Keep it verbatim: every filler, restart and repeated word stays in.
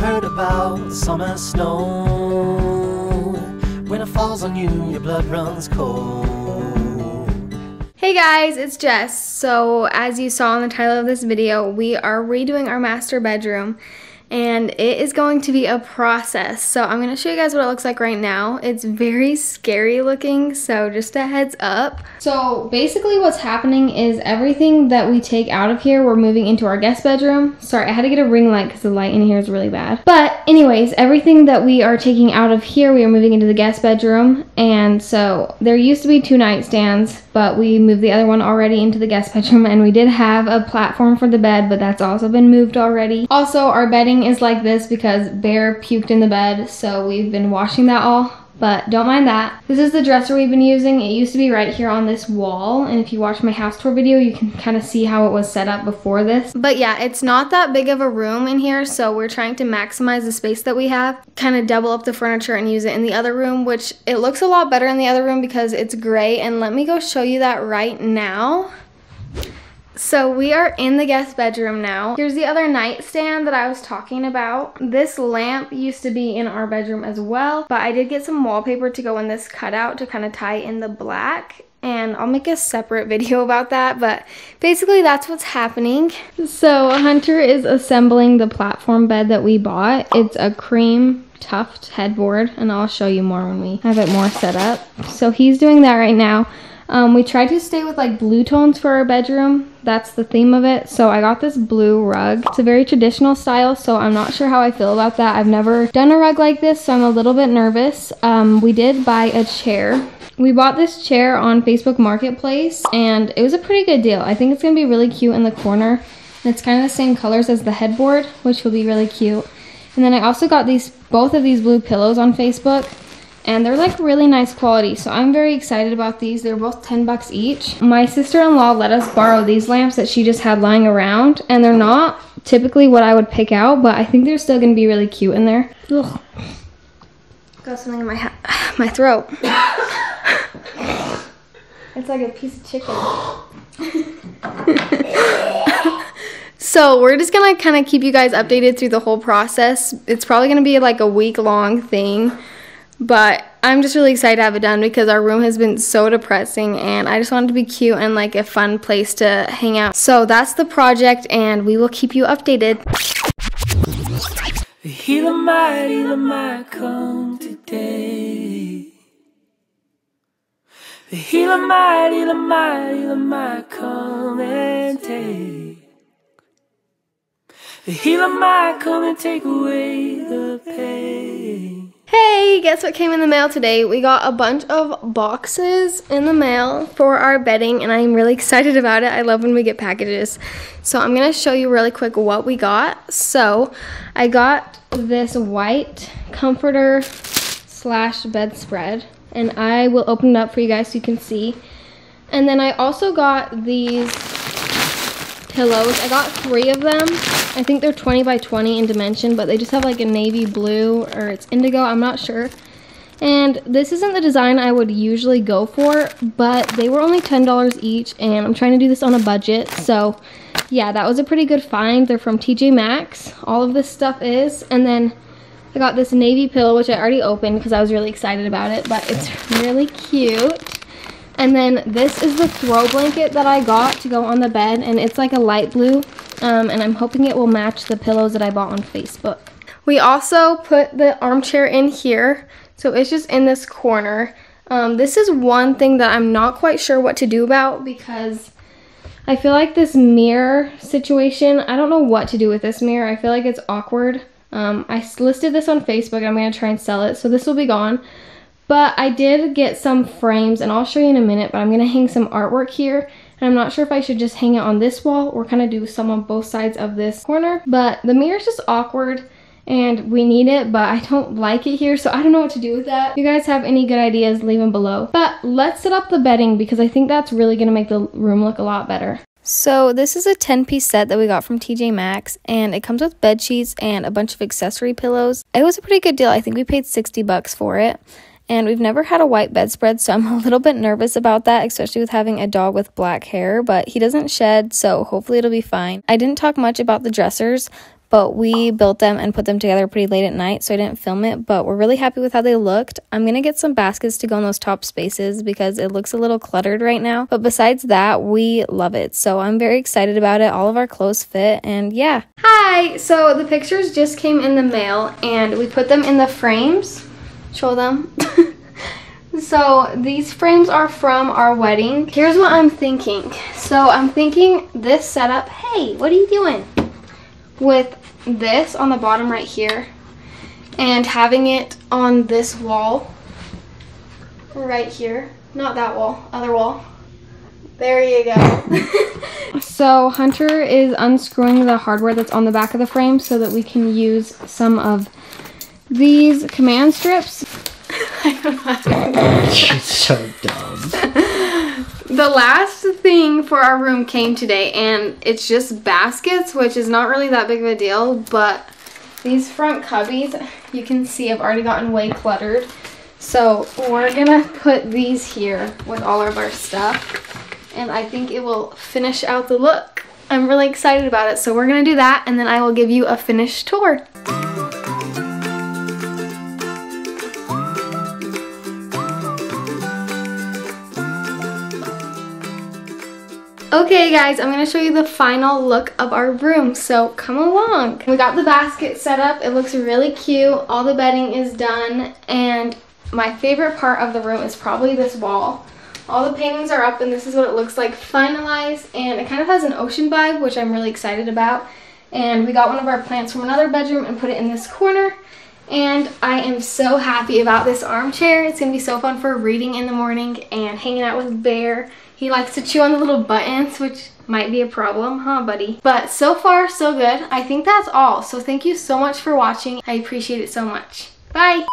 heard about summer snow. When it falls on you, your blood runs cold. Hey guys, it's Jess. So as you saw in the title of this video, we are redoing our master bedroom. And it is going to be a process. So I'm gonna show you guys what it looks like right now. It's very scary looking, so just a heads up. So basically what's happening is everything that we take out of here, we're moving into our guest bedroom. Sorry, I had to get a ring light because the light in here is really bad. But anyways, everything that we are taking out of here, we are moving into the guest bedroom. And so there used to be two nightstands, but we moved the other one already into the guest bedroom, and we did have a platform for the bed, but that's also been moved already. Also, our bedding is like this because Bear puked in the bed, so we've been washing that all, but don't mind that. This is the dresser we've been using. It used to be right here on this wall, and if you watch my house tour video, you can kind of see how it was set up before this. But yeah, it's not that big of a room in here, so we're trying to maximize the space that we have, kind of double up the furniture and use it in the other room, which it looks a lot better in the other room because it's gray, and let me go show you that right now. So we are in the guest bedroom now. Here's the other nightstand that I was talking about. This lamp used to be in our bedroom as well, but I did get some wallpaper to go in this cutout to kind of tie in the black, and I'll make a separate video about that, but basically that's what's happening. So Hunter is assembling the platform bed that we bought. It's a cream tuft headboard, and I'll show you more when we have it more set up. So he's doing that right now. Um, we tried to stay with like blue tones for our bedroom. That's the theme of it. So I got this blue rug. It's a very traditional style, so I'm not sure how I feel about that. I've never done a rug like this, so I'm a little bit nervous. Um, we did buy a chair. We bought this chair on Facebook Marketplace, and it was a pretty good deal. I think it's gonna be really cute in the corner. And it's kind of the same colors as the headboard, which will be really cute. And then I also got these, both of these blue pillows on Facebook. And they're like really nice quality, so I'm very excited about these. They're both ten bucks each. My sister-in-law let us borrow these lamps that she just had lying around, and they're not typically what I would pick out, but I think they're still gonna be really cute in there. Ugh. Got something in my ha my throat. It's like a piece of chicken. So we're just gonna kind of keep you guys updated through the whole process. It's probably gonna be like a week-long thing. But I'm just really excited to have it done because our room has been so depressing, and I just wanted to be cute and like a fun place to hang out. So that's the project, and we will keep you updated. The healer might, healer might come today. The healer might, healer might, healer might come and take. The healer might come and take away the pain. Hey, guess what came in the mail today? We got a bunch of boxes in the mail for our bedding, and I'm really excited about it. I love when we get packages. So I'm gonna show you really quick what we got. So I got this white comforter slash bedspread, and I will open it up for you guys so you can see. And then I also got these pillows. I got three of them. I think they're twenty by twenty in dimension, but they just have like a navy blue, or it's indigo, I'm not sure. And this isn't the design I would usually go for, but they were only ten dollars each, and I'm trying to do this on a budget. So yeah, that was a pretty good find. They're from T J Maxx, all of this stuff is. And then I got this navy pillow, which I already opened because I was really excited about it, but it's really cute. And then this is the throw blanket that I got to go on the bed, and it's like a light blue, um, and I'm hoping it will match the pillows that I bought on Facebook. We also put the armchair in here, so it's just in this corner. Um, this is one thing that I'm not quite sure what to do about because I feel like this mirror situation, I don't know what to do with this mirror. I feel like it's awkward. Um, I listed this on Facebook, and I'm going to try and sell it, so this will be gone. But I did get some frames, and I'll show you in a minute, but I'm going to hang some artwork here. And I'm not sure if I should just hang it on this wall or kind of do some on both sides of this corner. But the mirror's just awkward, and we need it, but I don't like it here, so I don't know what to do with that. If you guys have any good ideas, leave them below. But let's set up the bedding because I think that's really going to make the room look a lot better. So this is a ten piece set that we got from T J Maxx, and it comes with bed sheets and a bunch of accessory pillows. It was a pretty good deal. I think we paid sixty bucks for it. And we've never had a white bedspread, so I'm a little bit nervous about that, especially with having a dog with black hair, but he doesn't shed, so hopefully it'll be fine. I didn't talk much about the dressers, but we built them and put them together pretty late at night, so I didn't film it, but we're really happy with how they looked. I'm gonna get some baskets to go in those top spaces because it looks a little cluttered right now, but besides that, we love it, so I'm very excited about it. All of our clothes fit, and yeah. Hi! So the pictures just came in the mail, and we put them in the frames. Show them. So these frames are from our wedding. Here's what I'm thinking. So I'm thinking this setup, hey, what are you doing? With this on the bottom right here and having it on this wall right here. Not that wall, other wall. There you go. So Hunter is unscrewing the hardware that's on the back of the frame so that we can use some of these command strips. I don't know. It's so dumb. The last thing for our room came today, and it's just baskets, which is not really that big of a deal, but these front cubbies, you can see have already gotten way cluttered. So we're gonna put these here with all of our stuff, and I think it will finish out the look. I'm really excited about it, so we're gonna do that, and then I will give you a finished tour. Okay guys, I'm going to show you the final look of our room, so come along. We got the basket set up. It looks really cute. All the bedding is done, and my favorite part of the room is probably this wall. All the paintings are up, and this is what it looks like finalized, and it kind of has an ocean vibe, which I'm really excited about. And we got one of our plants from another bedroom and put it in this corner. And I am so happy about this armchair. It's going to be so fun for reading in the morning and hanging out with Bear. He likes to chew on the little buttons, which might be a problem, huh, buddy? But so far, so good. I think that's all. So thank you so much for watching. I appreciate it so much. Bye!